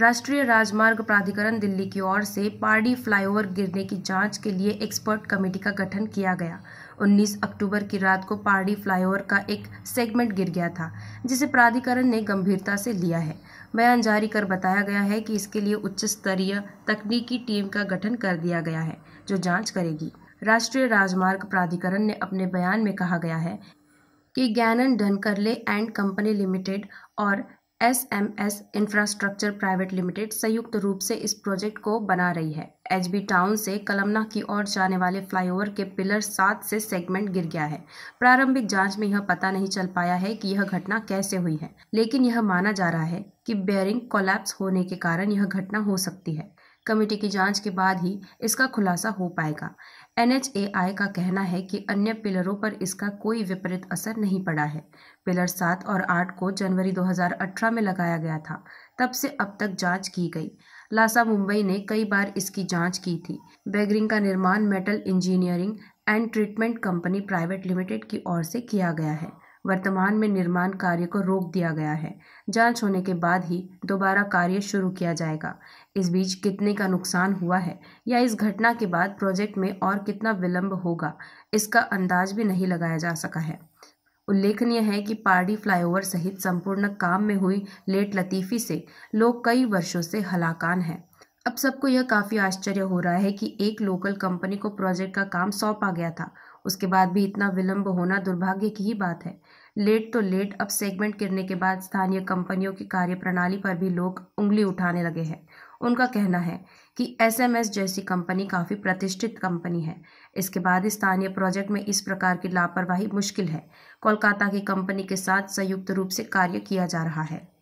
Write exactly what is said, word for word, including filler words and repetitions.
राष्ट्रीय राजमार्ग प्राधिकरण दिल्ली की ओर से पारडी फ्लाईओवर गिरने की जांच के लिए एक्सपर्ट कमेटी का गठन किया गया। उन्नीस अक्टूबर की रात को पारडी फ्लाईओवर का एक सेगमेंट गिर गया था, जिसे प्राधिकरण ने गंभीरता से लिया है। बयान जारी कर बताया गया है कि इसके लिए उच्च स्तरीय तकनीकी टीम का गठन कर दिया गया है, जो जाँच करेगी। राष्ट्रीय राजमार्ग प्राधिकरण ने अपने बयान में कहा गया है कि Gyanan Dhankarle and company limited और S M S infrastructure private limited संयुक्त रूप से इस प्रोजेक्ट को बना रही है। एचबी टाउन से कलमना की ओर जाने वाले फ्लाईओवर के पिलर सात से सेगमेंट गिर गया है। प्रारंभिक जांच में यह पता नहीं चल पाया है कि यह घटना कैसे हुई है, लेकिन यह माना जा रहा है कि बेयरिंग कोलैप्स होने के कारण यह घटना हो सकती है। कमेटी की जांच के बाद ही इसका खुलासा हो पाएगा। एन एच ए आई का कहना है कि अन्य पिलरों पर इसका कोई विपरीत असर नहीं पड़ा है। पिलर सात और आठ को जनवरी दो हज़ार अठारह में लगाया गया था, तब से अब तक जांच की गई। लासा मुंबई ने कई बार इसकी जांच की थी। बेगरिंग का निर्माण metal engineering and treatment company private limited की ओर से किया गया है। वर्तमान में निर्माण कार्य को रोक दिया गया है। जांच होने के बाद ही दोबारा कार्य शुरू किया जाएगा। इस बीच कितने का नुकसान हुआ है या इस घटना के बाद प्रोजेक्ट में और कितना विलंब होगा, इसका अंदाज भी नहीं लगाया जा सका है। उल्लेखनीय है कि पारडी फ्लाईओवर सहित संपूर्ण काम में हुई लेट लतीफ़ी से लोग कई वर्षों से हलाकान हैं। अब सबको यह काफ़ी आश्चर्य हो रहा है कि एक लोकल कंपनी को प्रोजेक्ट का काम सौंपा गया था, उसके बाद भी इतना विलंब होना दुर्भाग्य की ही बात है। लेट तो लेट, अब सेगमेंट गिरने के बाद स्थानीय कंपनियों की कार्यप्रणाली पर भी लोग उंगली उठाने लगे हैं। उनका कहना है कि एस एम एस जैसी कंपनी काफ़ी प्रतिष्ठित कंपनी है। इसके बाद स्थानीय प्रोजेक्ट में इस प्रकार की लापरवाही मुश्किल है। कोलकाता की कंपनी के साथ संयुक्त रूप से कार्य किया जा रहा है।